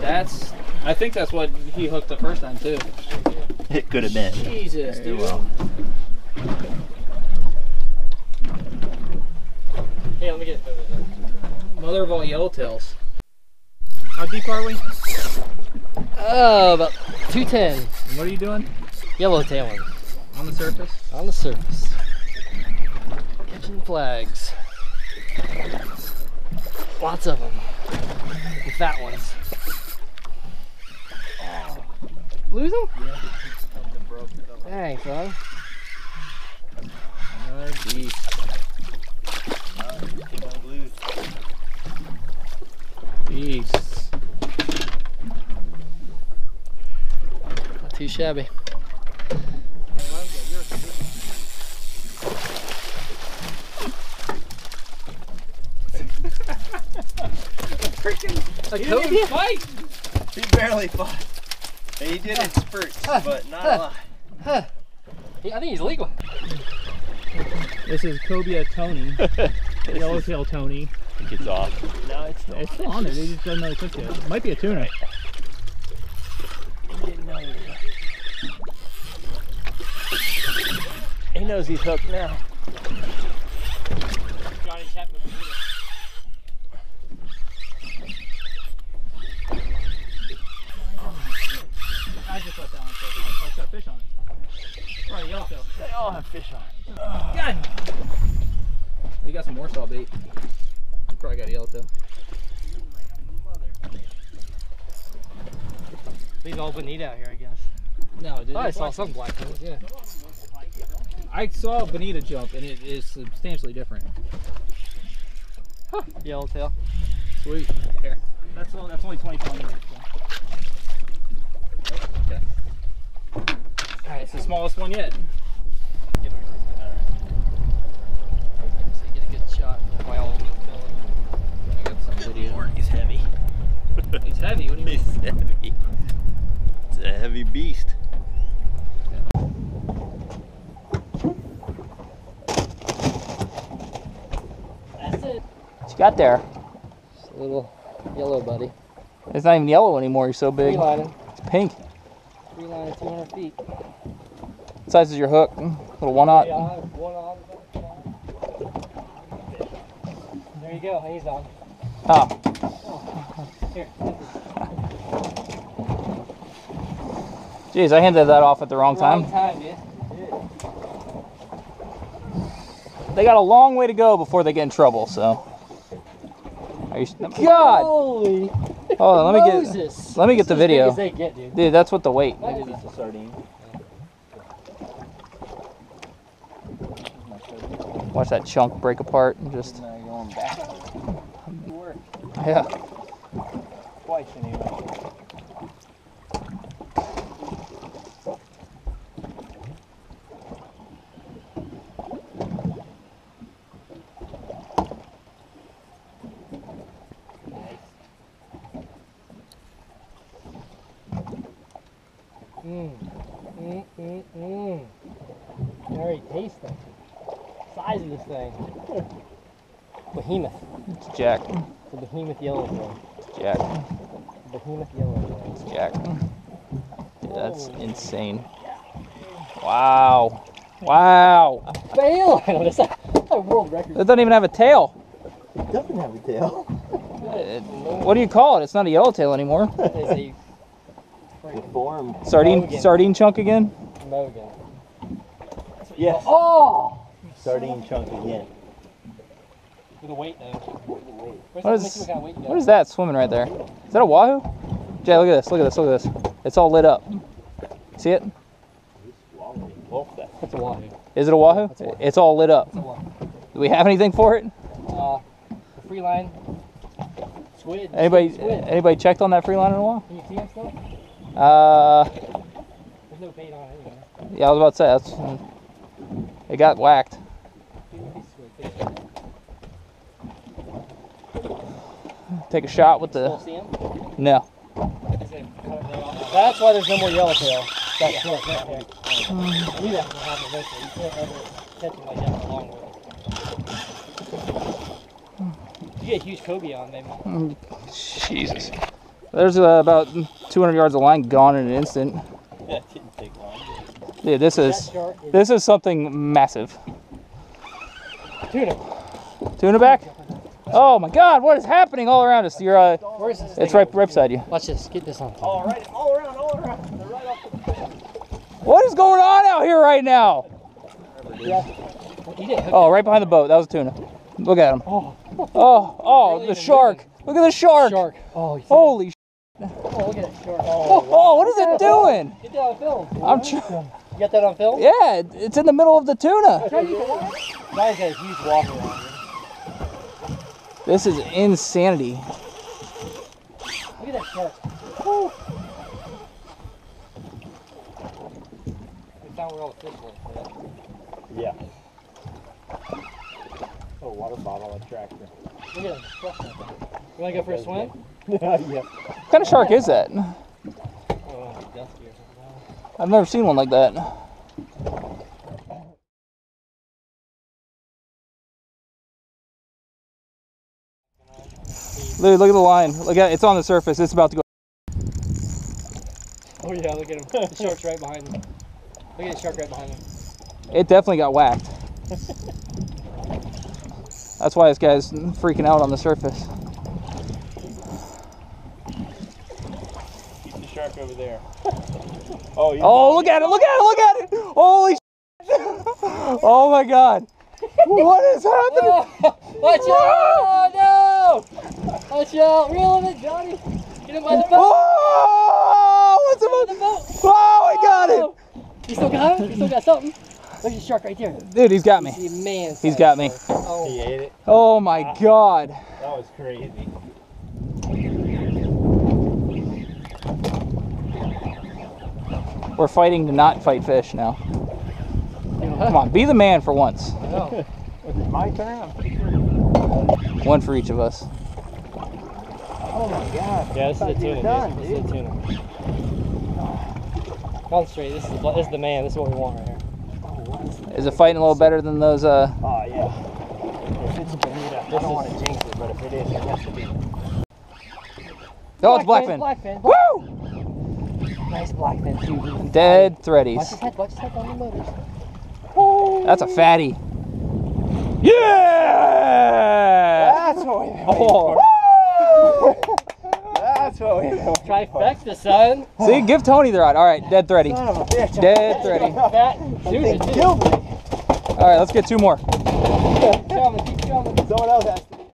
That's, I think that's what he hooked the first time too. It could have been. Jesus, dude. Well. Hey, let me get it. Mother of all yellowtails. How deep are we? About 210. And what are you doing? Yellowtailing. On the surface? On the surface. Catching flags. Lots of them. The fat ones. Lose them? Yeah, something broke. Dang, son. Another beast. Don't lose. Beasts. Not too shabby. Freaking, he didn't even fight. He barely fought. He did in spurts, but not a lot. Yeah, I think he's legal. This is Cobia Tony, Yellowtail Tony. I think it's off. No, it's still on. It's still on there. They just don't know they took it. It might be a tuna. Right. He didn't know either. He knows he's hooked now. Fish on it. Right, yellowtail. They all have fish on it. Oh. God. You got some more saw bait. You probably got a yellowtail. These all been eat out here, I guess. No, dude. I saw some black ones, yeah. I saw a bonita jump, and it is substantially different. Huh. Yellowtail. Sweet. Here. That's only 25 minutes. So. Oh, okay. Alright, it's the smallest one yet. Get a good shot. I got some video. He's heavy. He's heavy? What do you mean? He's heavy. It's a heavy beast. That's it. What you got there? Just a little yellow buddy. It's not even yellow anymore, you're so big. It's pink. 200 feet. What size is your hook? A little 1/0. Yeah, there you go. He's on. Oh. Here. Jeez, I handed that off at the wrong time. They got a long way to go before they get in trouble. So. God. Holy. Oh, let me get the video. They get, dude, that's what the weight. That is a sardine. Watch that chunk break apart and just. Going back. Yeah. Twice anyway. Very tasty. Size of this thing. Behemoth. It's Jack. It's a behemoth yellowtail. Jack. Behemoth yellowtail. It's Jack. Dude, that's insane. Wow. Wow. I failed. It's a world record. It doesn't even have a tail. It doesn't have a tail. What do you call it? It's not a yellowtail anymore. It's a form. Sardine chunk again? Mogan. Yes. Oh! Sardine chunk again. With a weight though. What is that swimming right there? Is that a wahoo? Jay, look at this, look at this, look at this. It's all lit up. See it? That's a wahoo. Is it a wahoo? It's all lit up. Do we have anything for it? Free line. Squid. Anybody checked on that free line in a while? Can you see him still? There's no bait on it anyway. Yeah, I was about to say that's. It got whacked. Take a shot with the. No. That's why there's no more yellowtail. That's short. I knew that was happening eventually. You can't ever catch them like that in a long way. You get a huge cobia on them. Jesus. There's about 200 yards of line gone in an instant. That didn't take long. Yeah, this is something massive. Tuna. Tuna back? Oh my God! What is happening all around us? You're where is this thing? It's right beside you. Watch this. Get this on. All right, all around. They're right off the field. What is going on out here right now? Yeah. Oh, right behind the boat. That was a tuna. Look at him. Oh! The shark. Look at the shark. Oh, holy shit. Oh, look at that shark. Oh, what is it doing? Get that on film. I'm trying. You got that on film? Yeah, it's in the middle of the tuna. Guy's got a huge walk around here. This is insanity. Look at that shark. Woo. We found where all the fish were. Yeah. Oh, water bottle attractor. Look at him. You want to go for a swim? Yeah. What kind of shark is that? I've never seen one like that. Dude, look at the line. Look at it. It's on the surface. It's about to go. Oh yeah, look at him. The shark's right behind him. Look at the shark right behind him. It definitely got whacked. That's why this guy's freaking out on the surface. Keep the shark over there. Oh, look at it! Look at it! Look at it! Holy shit! Oh my God! What is happening? Watch out! Oh no! Watch out! Reel him in, Johnny! Get him by the boat! Oh! What's the boat? Oh, I got it! You still got it? You still got something? There's a shark right there. Dude, he's got me. He's got me. Oh. He ate it. Oh my God. That was crazy. We're fighting to not fight fish now. Come on, be the man for once. Oh. It's my turn. I'm pretty sure. One for each of us. Oh my God. Yeah, this is a tuna. Done, this is a tuna. One straight. This is the man. This is what we want right here. Is it fighting a little better than those? Oh yeah. If it's a bonita, I don't want to jinx it, but if it is, it has to be. Oh, it's blackfin. Blackfin. Woo! Nice blackfin too. Dead threadies. Watch his head on the motors. Oh. That's a fatty. Yeah! That's what we were waiting for. That's what we were Trifecta, son. See, give Tony the rod. All right, dead thready. Son of a bitch. Dead thready. That dude killed me. All right, let's get two more. Keep coming. Someone else has to.